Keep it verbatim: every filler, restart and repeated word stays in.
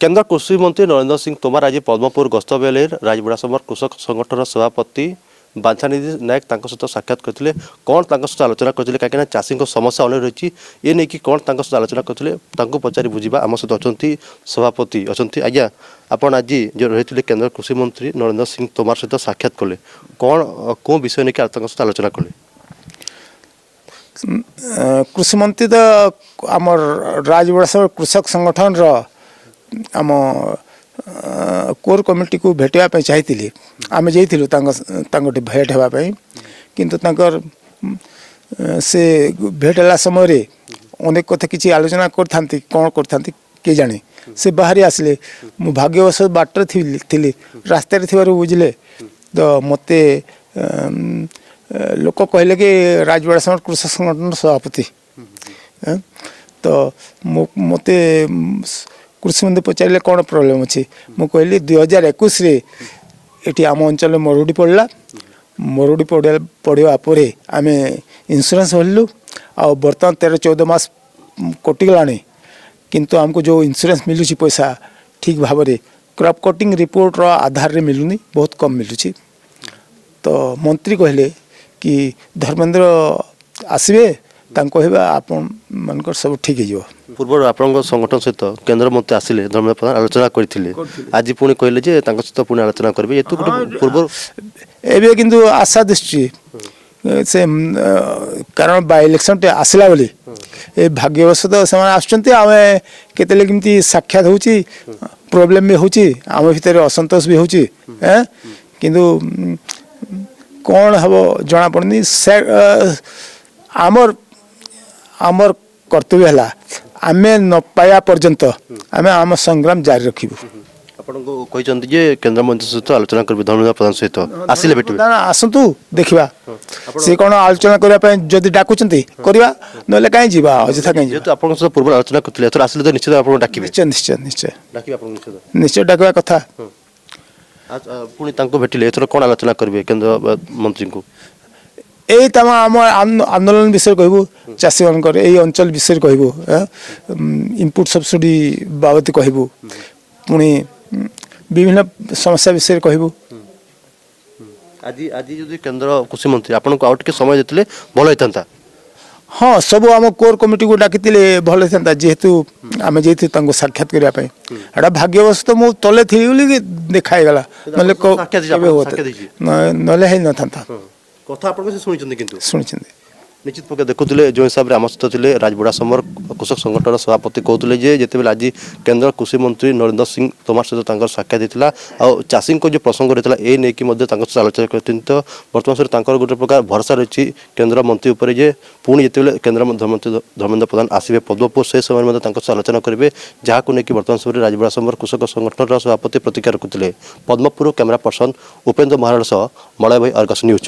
केन्द्र कृषि मंत्री नरेंद्र सिंह तोमार आज पद्मपुर गस्त बेले राजबड़ा समर कृषक संगठन सभापति बांछानिधि नायक तांको सहित साक्षात करते कौन तांको सहित आलोचना करते कहीं चाषी समस्या अनेक रही है ये कि कौन तांको सहित आलोचना करते पचारि बुझा आम सहित अच्छा सभापति अच्छा आज्ञा आपण आज जो रही केन्द्र कृषि मंत्री नरेंद्र सिंह तोमार सहित साक्षात कले कौन कौ विषय नहीं सहित आलोचना कले कृषि मंत्री तो आम राजबड़ा कृषक संगठन आम कोर कमिटी को भेटापी चाहती आम जाइलु भेट होगापी किंतु से भेट है समय अनेक कथा कि आलोचना करते कौन करते किए जाने से बाहरी आसिले मु भाग्यवश बाटर थी रास्तार थी बुझे तो मत लोक कहले कि राजवाड़ा समर कृषक संगठन सभापति तो मत कृषि मंत्री पचारे कौन प्रोब्लेम अच्छे मुझे कहली दुई हजार एकुश ये आम अंचल में मरुड़ी पड़ला मरुड़ी पड़ा पड़ापर आम इंश्योरेंस भरलु आ बर्तमान तेरह चौदह मस कटिगला किंतु आमको जो इंश्योरेंस मिलूँ पैसा ठीक भाव में क्रॉप कटिंग रिपोर्ट आधार रे मिलूनी बहुत कम मिलूँ तो मंत्री कहले कि धर्मेंद्र आसबे आप मान सब ठीक है पूर्व आप संगठन सहित केन्द्र मंत्री आसिले धर्मेंद्र प्रधान आलोचना करते आज पुणी कहले सहित पुणी आलोचना करेंगे पूर्व एवं किंतु आशा दृष्टि से कारण बाय इलेक्शन टे आसला बोली ए भाग्यवश तो से आसुंच आमें केमी साक्षात हो प्रोब्लेम भी होम भितर असंतोष भी हो किंतु कौन हम जना पड़नी आमर आमर कर्तव्य है आम न पाया पर्यंत आम आम संग्राम जारी रखिबु जे केन्द्र मंत्री सहित आलोचना करबे धर्मेंद्र प्रधान सहित आसिले भेटबे आसंतु देखिबा से कोन आलोचना करबा पय जदी डाकुचंती करबा नले काई जीवा अजथा काई जेतु आपन सहित पूर्व आलोचना करथिले त आसिले त निश्चित आपन डाकिबे निश्चय निश्चय निश्चय डाकिबे आपन निश्चय निश्चय डाकवा कथा आज पुनी तांको भेटिले त कोन आलोचना करबे केन्द्र मंत्री को यही तमाम आम आंदोलन विषय कहूँ चाषी मानक यही अंचल विषय कहूँ इनपुट सब्सिडी बाबद कहूँ पुणी विभिन्न समस्या विषय कहूँ आज आज जो केन्द्र कृषि मंत्री आपन को आउट के समय देते भल होता हाँ सब आम कोर कमिटी को डाकी भल होता जेहेतु आम जाइए साक्षात करने एटा भाग्यवश तो मो तले थी देखाईगला ना ना कथा से किंतु निश्चित पक्ष देखुले जो हिसाब से आम सहित थे राजबड़ा समर कृषक संगठन सभापति कहते जे जिते आज केन्द्र कृषि मंत्री नरेंद्र सिंह तोमार सहित साक्षात होता और चाषी को जो प्रसंग रही है यही सहित आलोचना करते तो बर्तमान सहित गोटे प्रकार भरोसा रही केन्द्र मंत्री उपर जे पुणी जिते केन्द्र मंत्री धर्मेंद्र प्रधान आसबे पद्मपुर से समय सहित आलोचना करेंगे जहाँ को लेकिन बर्तमान समय राजबड़ा समर कृषक संगठन सभापति प्रतिक्रिया रखुते पद्मपुर कैमेरा पर्सन उपेंद्र महाराण मलय भाई आर्गस न्यूज।